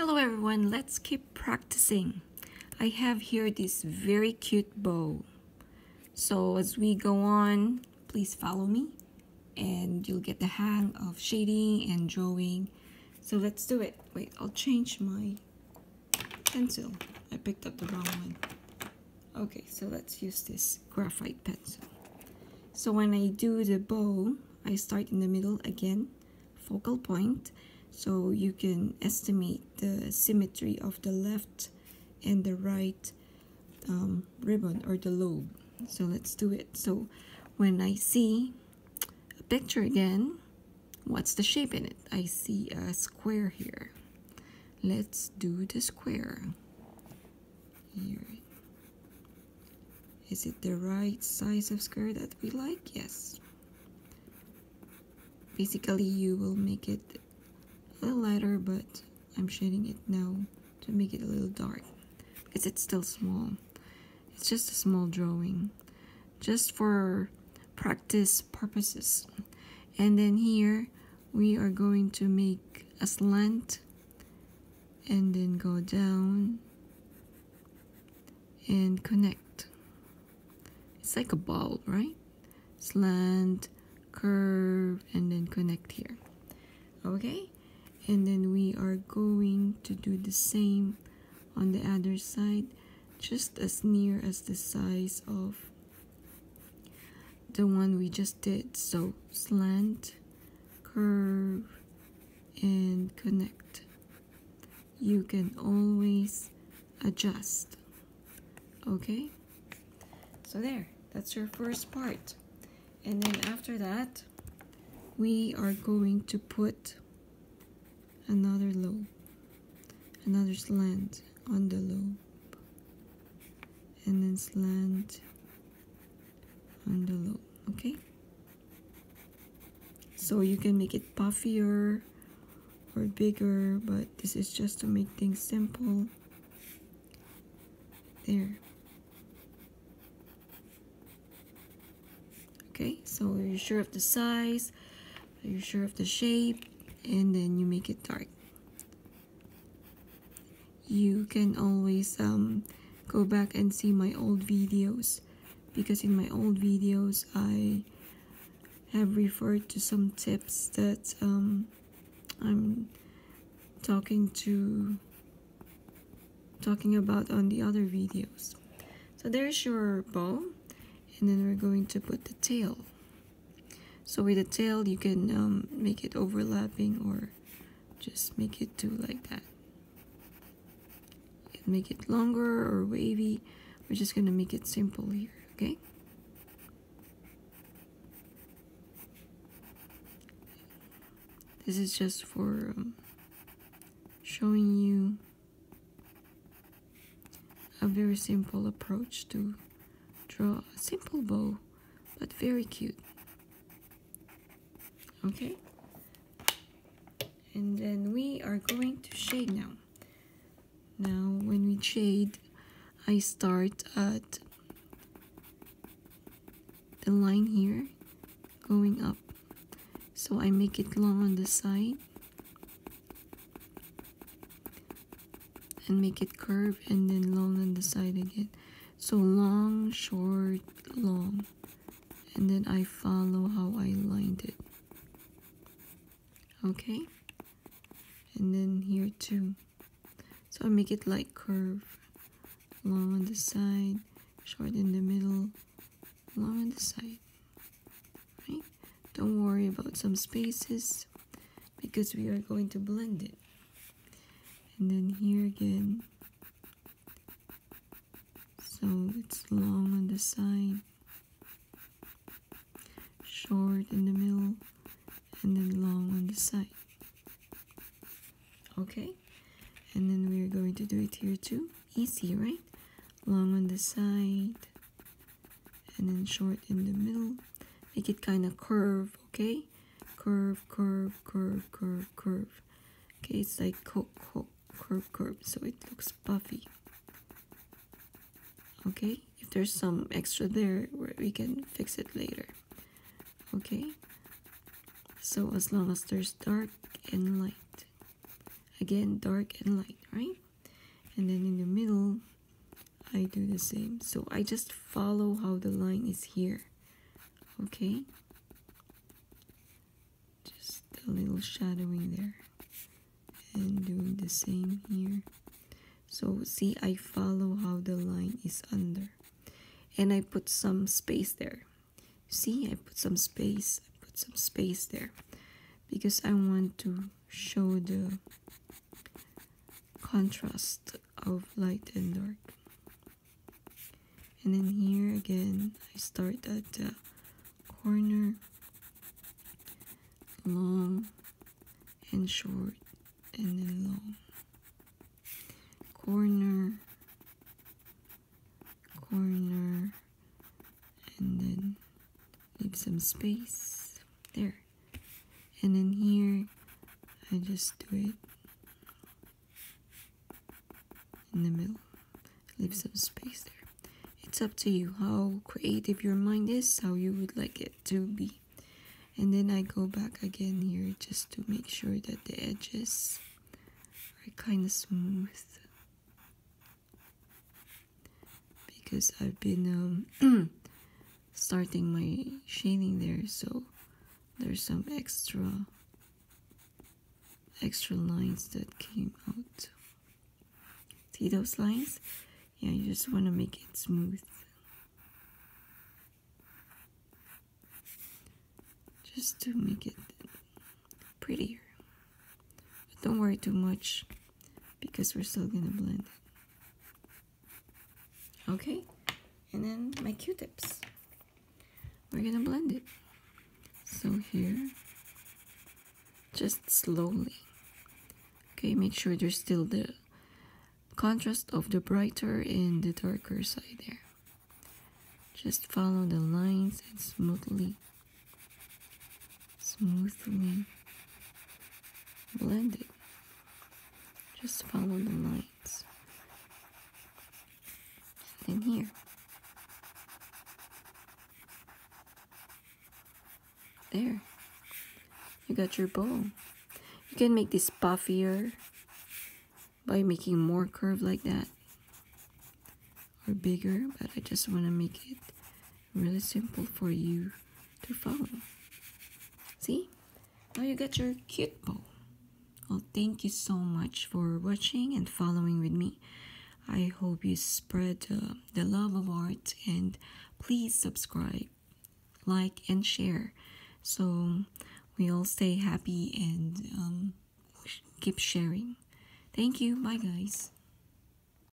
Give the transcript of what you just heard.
Hello everyone, let's keep practicing. I have here this very cute bow. So as we go on, please follow me and you'll get the hang of shading and drawing. So let's do it. Wait, I'll change my pencil. I picked up the wrong one. Okay, so let's use this graphite pencil. So when I do the bow, I start in the middle again, focal point. So you can estimate the symmetry of the left and the right ribbon or the lobe. So let's do it. So when I see a picture again, what's the shape in it? I see a square here. Let's do the square. Here. Is it the right size of square that we like? Yes. Basically, you will make it a little lighter, but I'm shading it now to make it a little dark because it's still small. It's just a small drawing, just for practice purposes. And then here we are going to make a slant and then go down and connect. It's like a ball, right? Slant, curve, and then connect here. Okay? And then we are going to do the same on the other side, just as near as the size of the one we just did. So slant, curve, and connect. You can always adjust. Okay? So there, that's your first part. And then after that, we are going to put another lobe, another slant on the lobe, and then slant on the lobe, okay? So you can make it puffier or bigger, but this is just to make things simple. There. Okay, so you're sure of the size, you're sure of the shape, and then you make it dark. You can always go back and see my old videos, because in my old videos I have referred to some tips that I'm talking about on the other videos. So there's your bow, and then we're going to put the tail. So with the tail, you can make it overlapping or just make it do like that. You can make it longer or wavy. We're just gonna make it simple here, okay? This is just for showing you a very simple approach to draw a simple bow, but very cute. Okay, and then we are going to shade now. Now when we shade, I start at the line here, going up. So I make it long on the side, and make it curve, and then long on the side again. So long, short, long, and then I follow how I lined it. Okay, and then here too. So I make it like curve, long on the side, short in the middle, long on the side, right? Don't worry about some spaces because we are going to blend it. And then here again, so it's long on the side, short in the middle, and then long on the side. Okay, and then we're going to do it here too. Easy, right? Long on the side, and then short in the middle. Make it kind of curve, okay? Curve, curve, curve, curve, curve. Okay, it's like curve, curve, so it looks puffy. Okay, if there's some extra there, we can fix it later. Okay. So as long as there's dark and light. again dark and light, right? And then in the middle I do the same. So I just follow how the line is here, okay? Just a little shadowing there, and doing the same here. So see, I follow how the line is under, and I put some space there. See, I put some space there because I want to show the contrast of light and dark. And then here again, I start at the corner, long and short, and then long, corner, corner, and then leave some space there. And then here, I just do it in the middle, leave some space there. It's up to you how creative your mind is, how you would like it to be. And then I go back again here just to make sure that the edges are kind of smooth, because I've been starting my shading there, so there's some extra lines that came out. See those lines? Yeah, you just want to make it smooth. Just to make it prettier. But don't worry too much, because we're still going to blend it. Okay? And then my Q-tips. We're going to blend it. So here, just slowly. Okay, make sure there's still the contrast of the brighter and the darker side there. Just follow the lines and smoothly blend it. Just follow the lines. And then here, there, you got your bow. You can make this puffier by making more curve like that, or bigger, but I just want to make it really simple for you to follow. See, now you got your cute bow. Well, thank you so much for watching and following with me. I hope you spread the love of art, and please subscribe, like, and share, so we all stay happy and keep sharing. Thank you. Bye, guys.